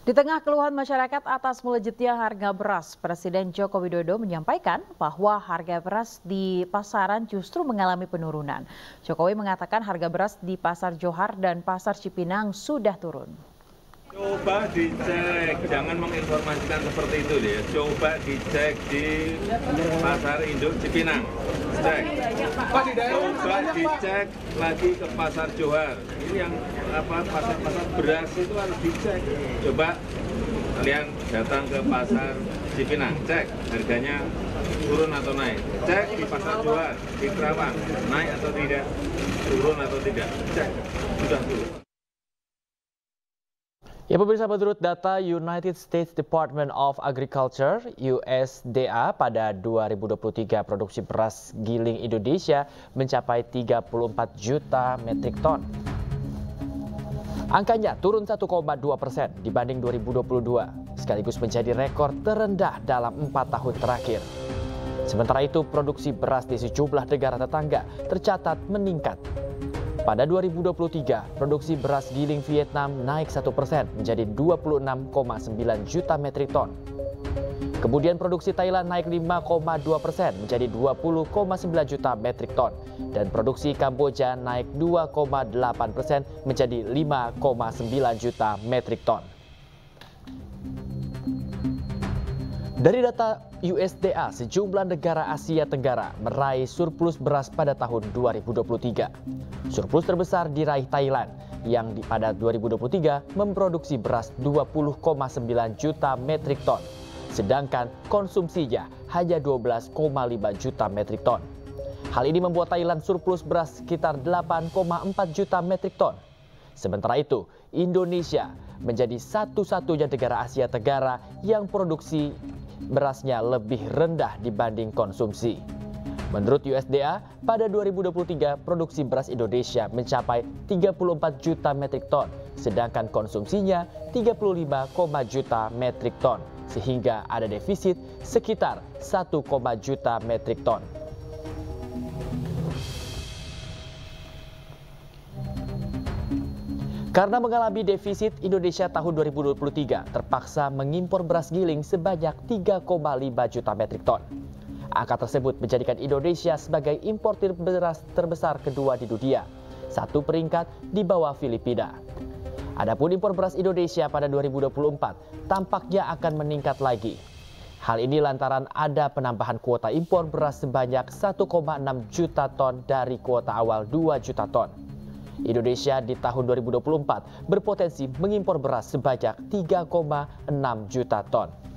Di tengah keluhan masyarakat atas melejitnya harga beras, Presiden Joko Widodo menyampaikan bahwa harga beras di pasaran justru mengalami penurunan. Jokowi mengatakan harga beras di Pasar Johar dan Pasar Cipinang sudah turun. Coba dicek, jangan menginformasikan seperti itu ya. Coba dicek di Pasar Induk Cipinang. Cek. Coba dicek lagi ke Pasar Johar. Ini yang pasar-pasar beras itu harus dicek. Coba kalian datang ke Pasar Cipinang, cek harganya turun atau naik. Cek di Pasar Johar, di Kerawang, naik atau tidak, turun atau tidak. Cek, sudah turun. Ya pemirsa, menurut data United States Department of Agriculture (USDA) pada 2023 produksi beras giling Indonesia mencapai 34 juta metrik ton. Angkanya turun 1,2% dibanding 2022, sekaligus menjadi rekor terendah dalam 4 tahun terakhir. Sementara itu, produksi beras di sejumlah negara tetangga tercatat meningkat. Pada 2023, produksi beras giling Vietnam naik 1% menjadi 26,9 juta metrik ton. Kemudian produksi Thailand naik 5,2% menjadi 20,9 juta metrik ton. Dan produksi Kamboja naik 2,8% menjadi 5,9 juta metrik ton. Dari data USDA, sejumlah negara Asia Tenggara meraih surplus beras pada tahun 2023. Surplus terbesar diraih Thailand yang pada 2023 memproduksi beras 20,9 juta metrik ton, sedangkan konsumsinya hanya 12,5 juta metrik ton. Hal ini membuat Thailand surplus beras sekitar 8,4 juta metrik ton. Sementara itu, Indonesia menjadi satu-satunya negara Asia Tenggara yang produksi berasnya lebih rendah dibanding konsumsi. Menurut USDA, pada 2023 produksi beras Indonesia mencapai 34 juta metrik ton, sedangkan konsumsinya 35 juta metrik ton, sehingga ada defisit sekitar 1 juta metrik ton. Karena mengalami defisit, Indonesia tahun 2023 terpaksa mengimpor beras giling sebanyak 3,5 juta metrik ton. Angka tersebut menjadikan Indonesia sebagai importir beras terbesar kedua di dunia, satu peringkat di bawah Filipina. Adapun impor beras Indonesia pada 2024 tampaknya akan meningkat lagi. Hal ini lantaran ada penambahan kuota impor beras sebanyak 1,6 juta ton dari kuota awal 2 juta ton. Indonesia di tahun 2024 berpotensi mengimpor beras sebanyak 3,6 juta ton.